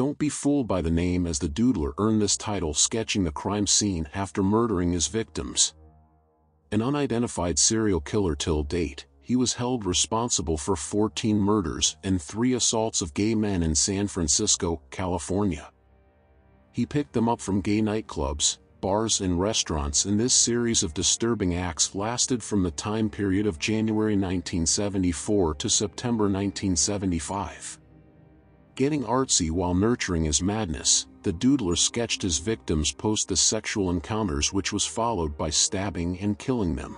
Don't be fooled by the name, as the Doodler earned this title sketching the crime scene after murdering his victims. An unidentified serial killer till date, he was held responsible for 14 murders and 3 assaults of gay men in San Francisco, California. He picked them up from gay nightclubs, bars and restaurants, and this series of disturbing acts lasted from the time period of January 1974 to September 1975. Getting artsy while nurturing his madness, the Doodler sketched his victims post the sexual encounters, which was followed by stabbing and killing them.